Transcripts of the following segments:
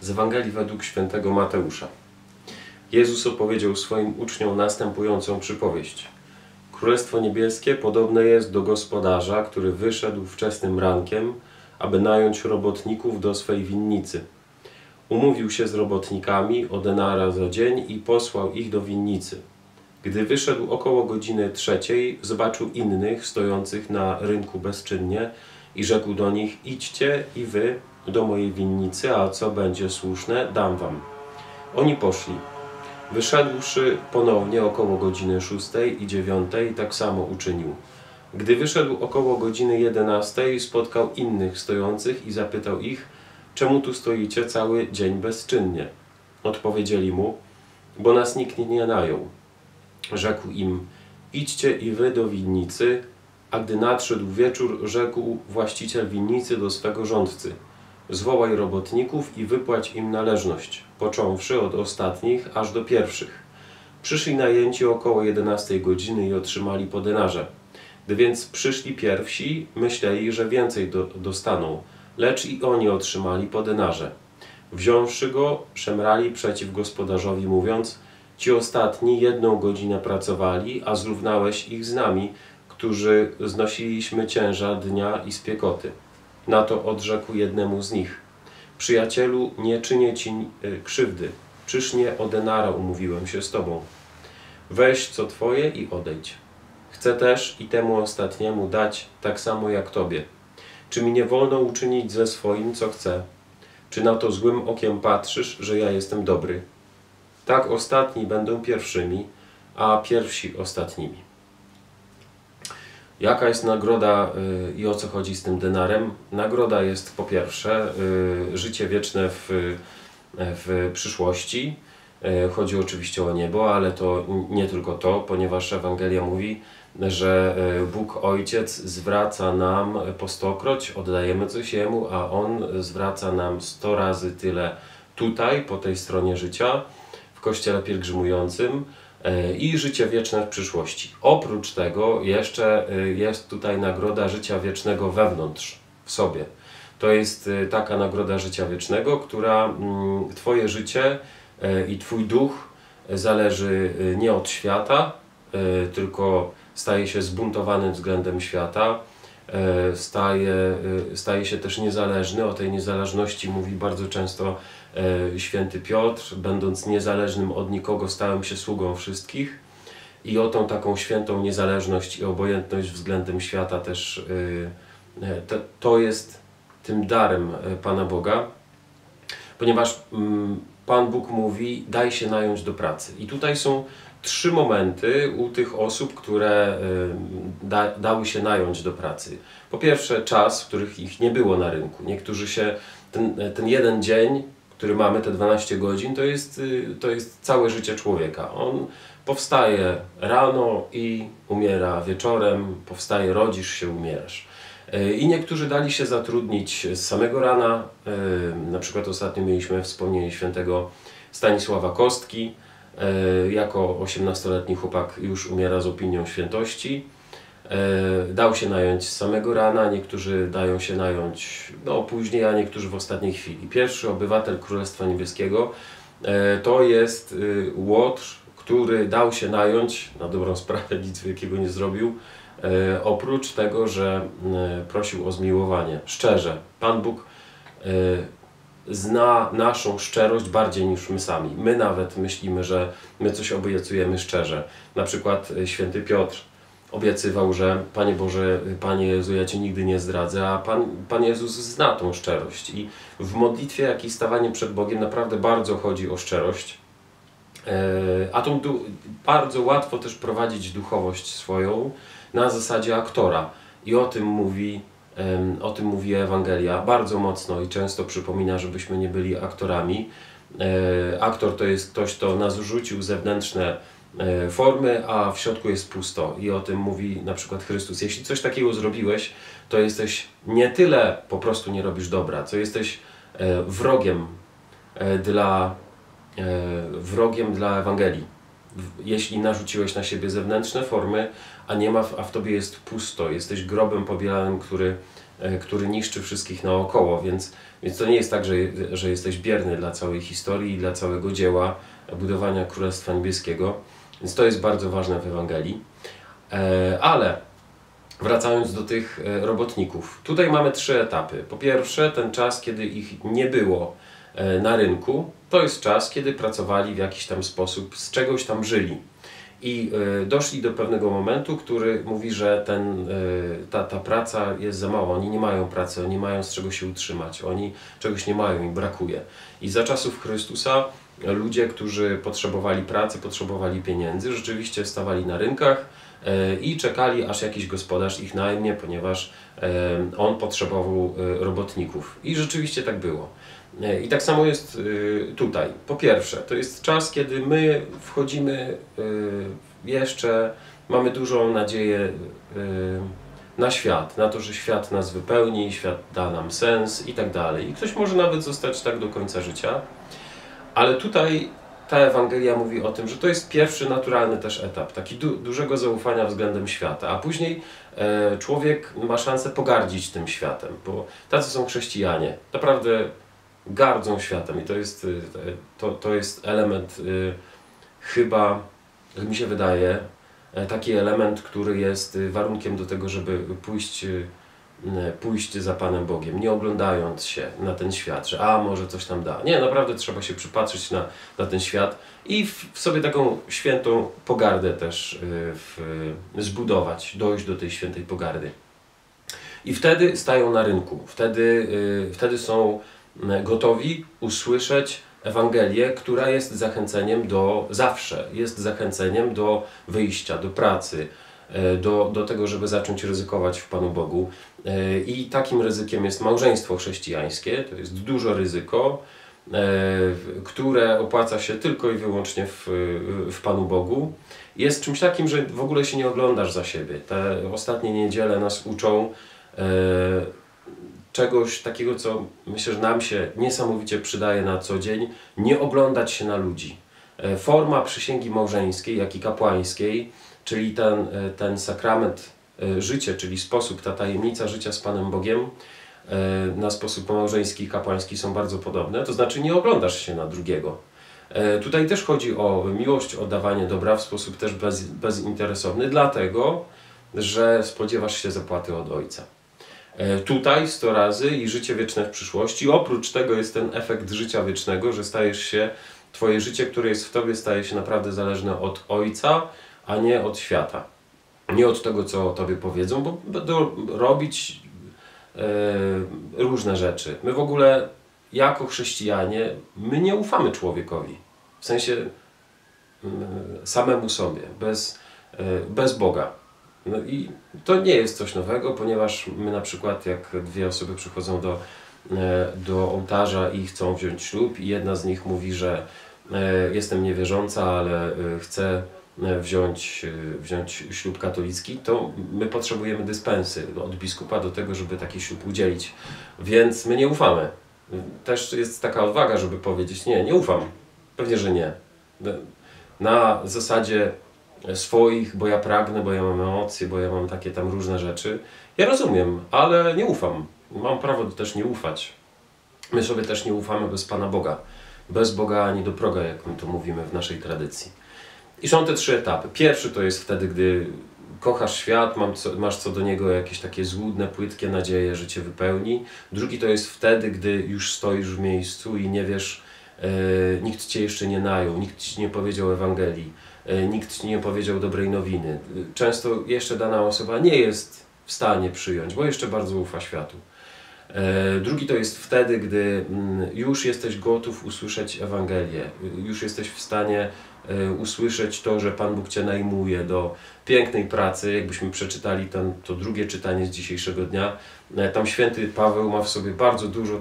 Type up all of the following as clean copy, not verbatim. Z Ewangelii według św. Mateusza. Jezus opowiedział swoim uczniom następującą przypowieść. Królestwo niebieskie podobne jest do gospodarza, który wyszedł wczesnym rankiem, aby nająć robotników do swej winnicy. Umówił się z robotnikami o denara za dzień i posłał ich do winnicy. Gdy wyszedł około godziny 3, zobaczył innych stojących na rynku bezczynnie i rzekł do nich: idźcie i wy do mojej winnicy, a co będzie słuszne, dam wam. Oni poszli. Wyszedłszy ponownie około godziny 6 i 9, tak samo uczynił. Gdy wyszedł około godziny 11, spotkał innych stojących i zapytał ich: czemu tu stoicie cały dzień bezczynnie? Odpowiedzieli mu: bo nas nikt nie najął. Rzekł im: idźcie i wy do winnicy. A gdy nadszedł wieczór, rzekł właściciel winnicy do swego rządcy: zwołaj robotników i wypłać im należność, począwszy od ostatnich aż do pierwszych. Przyszli najęci około 11 godziny i otrzymali po denarze. Gdy więc przyszli pierwsi, myśleli, że więcej dostaną, lecz i oni otrzymali po denarze. Wziąwszy go, szemrali przeciw gospodarzowi, mówiąc: ci ostatni 1 godzinę pracowali, a zrównałeś ich z nami, którzy znosiliśmy ciężar dnia i spiekoty. Na to odrzekł jednemu z nich: przyjacielu, nie czynię ci krzywdy. Czyż nie o denara umówiłem się z tobą? Weź co twoje i odejdź. Chcę też i temu ostatniemu dać tak samo jak tobie. Czy mi nie wolno uczynić ze swoim, co chcę? Czy na to złym okiem patrzysz, że ja jestem dobry? Tak ostatni będą pierwszymi, a pierwsi ostatnimi. Jaka jest nagroda i o co chodzi z tym denarem? Nagroda jest po pierwsze życie wieczne w przyszłości. Chodzi oczywiście o niebo, ale to nie tylko to, ponieważ Ewangelia mówi, że Bóg Ojciec zwraca nam po 100-kroć, oddajemy coś Jemu, a On zwraca nam 100 razy tyle tutaj, po tej stronie życia, w Kościele pielgrzymującym, i życie wieczne w przyszłości. Oprócz tego jeszcze jest tutaj nagroda życia wiecznego wewnątrz, w sobie. To jest taka nagroda życia wiecznego, która twoje życie i twój duch zależy nie od świata, tylko staje się zbuntowany względem świata, staje się też niezależny. O tej niezależności mówi bardzo często Święty Piotr: będąc niezależnym od nikogo, stałem się sługą wszystkich. I o tą taką świętą niezależność i obojętność względem świata też to jest tym darem Pana Boga, ponieważ Pan Bóg mówi: daj się nająć do pracy. I tutaj są 3 momenty u tych osób, które dały się nająć do pracy. Po pierwsze czas, w których ich nie było na rynku. Niektórzy się, ten jeden dzień, który mamy, te 12 godzin, to jest całe życie człowieka. On powstaje rano i umiera wieczorem, powstaje, rodzisz się, umierasz. I niektórzy dali się zatrudnić z samego rana. Na przykład ostatnio mieliśmy wspomnienie świętego Stanisława Kostki. Jako 18-letni chłopak już umiera z opinią świętości. Dał się nająć z samego rana, niektórzy dają się nająć później, a niektórzy w ostatniej chwili. Pierwszy obywatel Królestwa Niebieskiego to jest łotr, który dał się nająć, na dobrą sprawę nic wielkiego nie zrobił, oprócz tego, że prosił o zmiłowanie. Szczerze, Pan Bóg zna naszą szczerość bardziej niż my sami. My nawet myślimy, że my coś obiecujemy szczerze. Na przykład Święty Piotr obiecywał, że: Panie Boże, Panie Jezu, ja Cię nigdy nie zdradzę, a Pan Jezus zna tą szczerość. I w modlitwie, jak i stawanie przed Bogiem, naprawdę bardzo chodzi o szczerość. A tą bardzo łatwo też prowadzić duchowość swoją na zasadzie aktora. I o tym mówi Ewangelia bardzo mocno i często przypomina, żebyśmy nie byli aktorami. Aktor to jest ktoś, kto narzucił zewnętrzne formy, a w środku jest pusto. I o tym mówi na przykład Chrystus. Jeśli coś takiego zrobiłeś, to jesteś nie tyle, po prostu nie robisz dobra, co jesteś wrogiem dla Ewangelii. jeśli narzuciłeś na siebie zewnętrzne formy, a nie ma, a w tobie jest pusto, jesteś grobem pobielanym, który niszczy wszystkich naokoło, więc to nie jest tak, że jesteś bierny dla całej historii i dla całego dzieła budowania Królestwa Niebieskiego. Więc to jest bardzo ważne w Ewangelii. Ale wracając do tych robotników, tutaj mamy trzy etapy. Po pierwsze, ten czas, kiedy ich nie było na rynku, to jest czas, kiedy pracowali w jakiś tam sposób, z czegoś tam żyli. I doszli do pewnego momentu, który mówi, że ta praca jest za mała. Oni nie mają pracy, oni mają z czego się utrzymać, oni czegoś nie mają, im brakuje. I za czasów Chrystusa ludzie, którzy potrzebowali pracy, potrzebowali pieniędzy, rzeczywiście stawali na rynkach i czekali, aż jakiś gospodarz ich najmie, ponieważ on potrzebował robotników. I rzeczywiście tak było. I tak samo jest tutaj. Po pierwsze, to jest czas, kiedy my wchodzimy jeszcze, mamy dużą nadzieję na świat, na to, że świat nas wypełni, świat da nam sens i tak dalej. I ktoś może nawet zostać tak do końca życia. Ale tutaj ta Ewangelia mówi o tym, że to jest pierwszy naturalny też etap, taki dużego zaufania względem świata, a później człowiek ma szansę pogardzić tym światem, bo tacy są chrześcijanie, naprawdę gardzą światem i to jest element chyba, jak mi się wydaje, taki element, który jest warunkiem do tego, żeby pójść za Panem Bogiem, nie oglądając się na ten świat, że a może coś tam da. Nie, naprawdę trzeba się przypatrzyć na ten świat i w sobie taką świętą pogardę też zbudować, dojść do tej świętej pogardy. I wtedy stają na rynku, wtedy są gotowi usłyszeć Ewangelię, która jest zachęceniem do zawsze, jest zachęceniem do wyjścia, do pracy, do tego, żeby zacząć ryzykować w Panu Bogu. I takim ryzykiem jest małżeństwo chrześcijańskie. To jest duże ryzyko, które opłaca się tylko i wyłącznie w Panu Bogu. Jest czymś takim, że w ogóle się nie oglądasz za siebie. Te ostatnie niedziele nas uczą czegoś takiego, co myślę, że nam się niesamowicie przydaje na co dzień. Nie oglądać się na ludzi. Forma przysięgi małżeńskiej, jak i kapłańskiej, czyli ten sakrament życia, czyli sposób, ta tajemnica życia z Panem Bogiem na sposób małżeński i kapłański są bardzo podobne, to znaczy nie oglądasz się na drugiego. Tutaj też chodzi o miłość, o dawanie dobra w sposób też bezinteresowny, dlatego, że spodziewasz się zapłaty od Ojca. Tutaj 100 razy i życie wieczne w przyszłości. Oprócz tego jest ten efekt życia wiecznego, że stajesz się, twoje życie, które jest w tobie, staje się naprawdę zależne od Ojca, a nie od świata. Nie od tego, co o tobie powiedzą, bo będą robić różne rzeczy. My w ogóle, jako chrześcijanie, my nie ufamy człowiekowi. W sensie samemu sobie, bez Boga. No i to nie jest coś nowego, ponieważ my na przykład, jak dwie osoby przychodzą do ołtarza i chcą wziąć ślub i jedna z nich mówi, że jestem niewierząca, ale chcę wziąć ślub katolicki, to my potrzebujemy dyspensy od biskupa do tego, żeby taki ślub udzielić. Więc my nie ufamy. Też jest taka odwaga, żeby powiedzieć, nie ufam. Pewnie, że nie. Na zasadzie swoich, bo ja pragnę, bo ja mam emocje, bo ja mam takie tam różne rzeczy. Ja rozumiem, ale nie ufam. Mam prawo też nie ufać. My sobie też nie ufamy bez Pana Boga. Bez Boga ani do proga, jak my to mówimy w naszej tradycji. I są te trzy etapy. Pierwszy to jest wtedy, gdy kochasz świat, masz co do niego jakieś takie złudne, płytkie nadzieje, że cię wypełni. Drugi to jest wtedy, gdy już stoisz w miejscu i nie wiesz, nikt cię jeszcze nie najął, nikt ci nie powiedział Ewangelii, nikt ci nie powiedział dobrej nowiny. Często jeszcze dana osoba nie jest w stanie przyjąć, bo jeszcze bardzo ufa światu. Drugi to jest wtedy, gdy już jesteś gotów usłyszeć Ewangelię, już jesteś w stanie usłyszeć to, że Pan Bóg cię najmuje do pięknej pracy. Jakbyśmy przeczytali to drugie czytanie z dzisiejszego dnia, tam święty Paweł ma w sobie bardzo dużo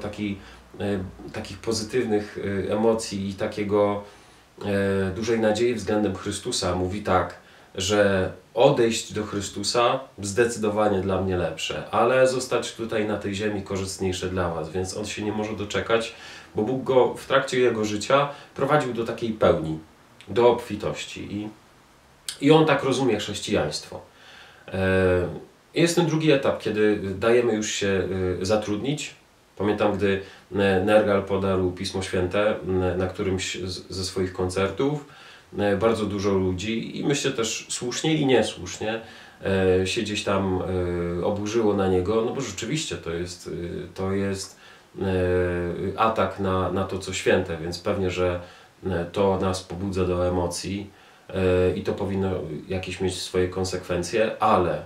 takich pozytywnych emocji i takiego dużej nadziei względem Chrystusa. Mówi tak, że odejść do Chrystusa zdecydowanie dla mnie lepsze, ale zostać tutaj na tej ziemi korzystniejsze dla was, więc on się nie może doczekać, bo Bóg go w trakcie jego życia prowadził do takiej pełni, do obfitości. I on tak rozumie chrześcijaństwo. Jest ten drugi etap, kiedy dajemy już się zatrudnić. Pamiętam, gdy Nergal podarł Pismo Święte na którymś ze swoich koncertów, bardzo dużo ludzi i myślę też słusznie i niesłusznie się gdzieś tam oburzyło na niego, no bo rzeczywiście to jest atak na to, co święte, więc pewnie, że to nas pobudza do emocji i to powinno jakieś mieć swoje konsekwencje, ale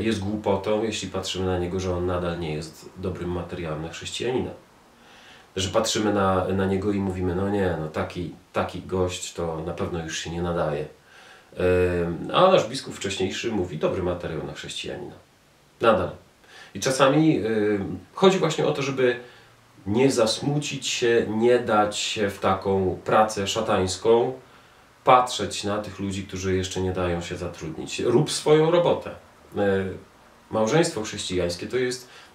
jest głupotą, jeśli patrzymy na niego, że on nadal nie jest dobrym materiałem na chrześcijanina. Że patrzymy na niego i mówimy, no nie, no taki gość to na pewno już się nie nadaje. A nasz biskup wcześniejszy mówi, dobry materiał na chrześcijanina. Nadal. I czasami chodzi właśnie o to, żeby nie zasmucić się, nie dać się w taką pracę szatańską, patrzeć na tych ludzi, którzy jeszcze nie dają się zatrudnić. Rób swoją robotę. Małżeństwo chrześcijańskie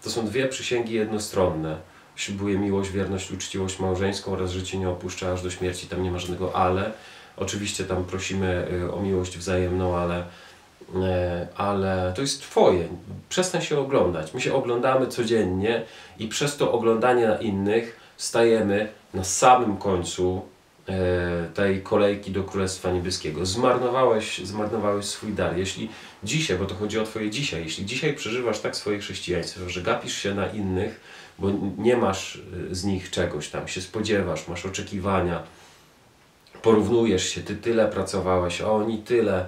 to są dwie przysięgi jednostronne. Ślubuję miłość, wierność, uczciwość małżeńską oraz życie nie opuszczę aż do śmierci. Tam nie ma żadnego ale. Oczywiście tam prosimy o miłość wzajemną, ale to jest Twoje. Przestań się oglądać. My się oglądamy codziennie i przez to oglądanie na innych stajemy na samym końcu tej kolejki do Królestwa Niebieskiego. Zmarnowałeś swój dar. Jeśli dzisiaj, bo to chodzi o Twoje dzisiaj, jeśli dzisiaj przeżywasz tak swoje chrześcijaństwo, że gapisz się na innych, bo nie masz z nich czegoś tam, się spodziewasz, masz oczekiwania, porównujesz się, ty tyle pracowałeś, a oni tyle,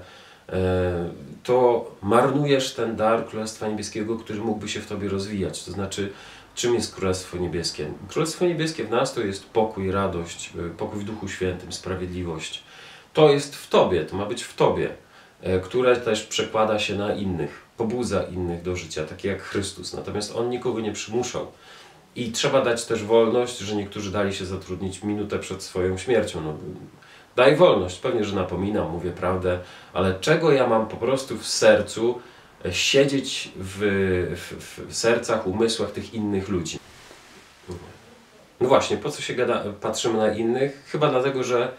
to marnujesz ten dar Królestwa Niebieskiego, który mógłby się w Tobie rozwijać. To znaczy, czym jest Królestwo Niebieskie? Królestwo Niebieskie w nas to jest pokój, radość, pokój w Duchu Świętym, sprawiedliwość. To jest w Tobie, to ma być w Tobie, które też przekłada się na innych, pobudza innych do życia, takie jak Chrystus. Natomiast On nikogo nie przymuszał. I trzeba dać też wolność, że niektórzy dali się zatrudnić minutę przed swoją śmiercią. No, daj wolność. Pewnie, że napominam, mówię prawdę, ale czego ja mam po prostu w sercu siedzieć w sercach, umysłach tych innych ludzi? No właśnie, po co się patrzymy na innych? Chyba dlatego, że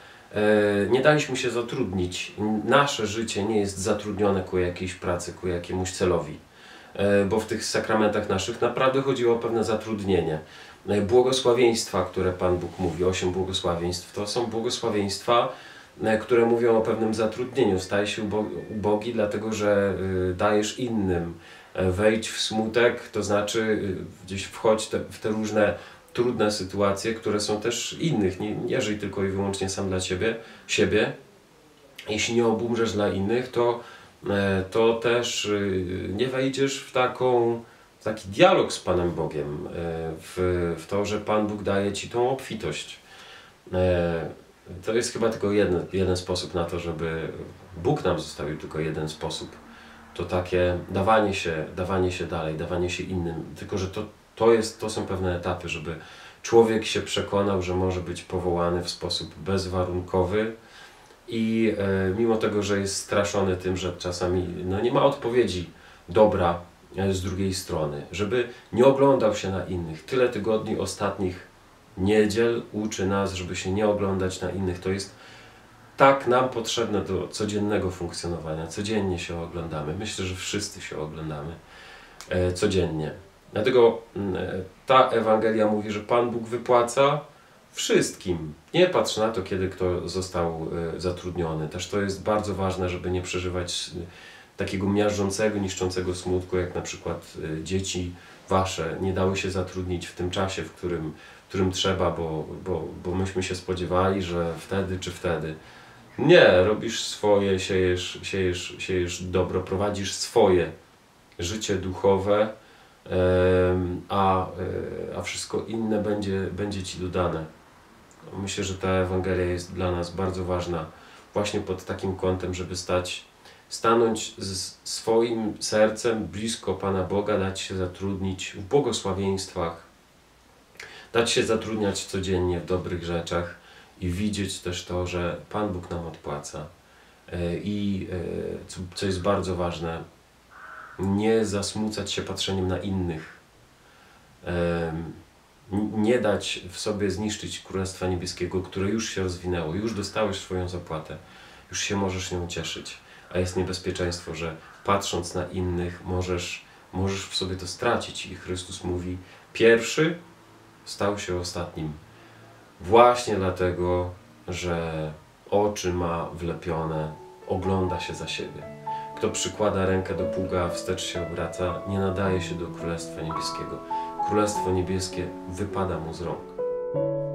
nie daliśmy się zatrudnić. Nasze życie nie jest zatrudnione ku jakiejś pracy, ku jakiemuś celowi. Bo w tych sakramentach naszych naprawdę chodziło o pewne zatrudnienie. Błogosławieństwa, które Pan Bóg mówi, 8 błogosławieństw, to są błogosławieństwa, które mówią o pewnym zatrudnieniu. Staj się ubogi, dlatego że dajesz innym. Wejdź w smutek, to znaczy gdzieś wchodź w te różne trudne sytuacje, które są też innych. Nie żyj tylko i wyłącznie sam dla siebie. Jeśli nie obumrzesz dla innych, to też nie wejdziesz w taki dialog z Panem Bogiem, w to, że Pan Bóg daje Ci tą obfitość. To jest chyba tylko jeden sposób na to, żeby Bóg nam zostawił tylko jeden sposób. To takie dawanie się dalej, dawanie się innym. Tylko że to są pewne etapy, żeby człowiek się przekonał, że może być powołany w sposób bezwarunkowy i mimo tego, że jest straszony tym, że czasami no, nie ma odpowiedzi dobra z drugiej strony, żeby nie oglądał się na innych. Tyle tygodni ostatnich niedziel uczy nas, żeby się nie oglądać na innych. To jest tak nam potrzebne do codziennego funkcjonowania. Codziennie się oglądamy. Myślę, że wszyscy się oglądamy codziennie. Dlatego ta Ewangelia mówi, że Pan Bóg wypłaca wszystkim. Nie patrz na to, kiedy kto został zatrudniony. Też to jest bardzo ważne, żeby nie przeżywać takiego miażdżącego, niszczącego smutku, jak na przykład dzieci wasze nie dały się zatrudnić w tym czasie, w którym trzeba, bo myśmy się spodziewali, że wtedy czy wtedy. Nie, robisz swoje, siejesz dobro, prowadzisz swoje życie duchowe, a wszystko inne będzie Ci dodane. Myślę, że ta Ewangelia jest dla nas bardzo ważna właśnie pod takim kątem, żeby stanąć z swoim sercem blisko Pana Boga, dać się zatrudnić w błogosławieństwach, dać się zatrudniać codziennie w dobrych rzeczach i widzieć też to, że Pan Bóg nam odpłaca. I co jest bardzo ważne, nie zasmucać się patrzeniem na innych. nie dać w sobie zniszczyć Królestwa Niebieskiego, które już się rozwinęło, już dostałeś swoją zapłatę, już się możesz nią cieszyć, a jest niebezpieczeństwo, że patrząc na innych możesz w sobie to stracić. I Chrystus mówi, pierwszy stał się ostatnim. Właśnie dlatego, że oczy ma wlepione, ogląda się za siebie. Kto przykłada rękę do pługa, a wstecz się obraca, nie nadaje się do Królestwa Niebieskiego. Królestwo Niebieskie wypada mu z rąk.